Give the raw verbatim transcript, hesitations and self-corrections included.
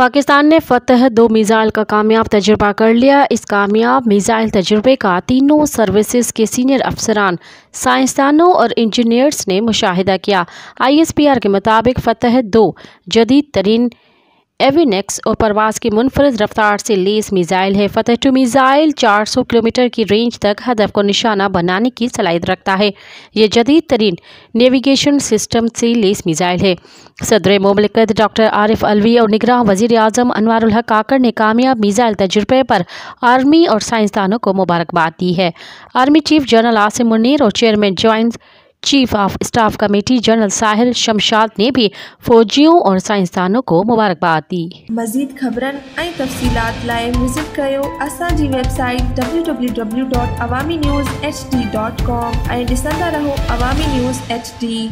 पाकिस्तान ने फतह दो मिज़ाइल का कामयाब तजुर्बा कर लिया। इस कामयाब मिज़ाइल तजुर्बे का तीनों सर्विसेज के सीनियर अफसरान, साइंसदानों और इंजीनियर्स ने मुशाहिदा किया। आई एस पी आर के मुताबिक फतह दो जदीद तरीन एविनेक्स और परवाज़ की मुनफरद रफ्तार से लेस मिज़ाइल है। फतह टू मिज़ाइल चार सौ किलोमीटर की रेंज तक हदफ को निशाना बनाने की सलाहियत रखता है। ये जदीद तरीन नेविगेशन सिस्टम से लेस मिज़ाइल है। सदर मुमलिकत डॉक्टर आरिफ अलवी और निगरां वज़ीर आज़म अनवारुल हक़ काकर ने कामयाब मिज़ाइल तजुर्बे पर आर्मी और साइंसदानों को मुबारकबाद दी है। Army chief general Asim Munir और chairman joint chief of staff committee general Sahil Shamshad ने भी फौजियों और साइंसदानों को मुबारकबाद दी। मजीद खबरन ऐं तफसीलात लाए विजिट कयो असांजी website W W W dot Awami news H D dot com ऐं ॾिसंदा रहो अवामी न्यूज़ एच डी।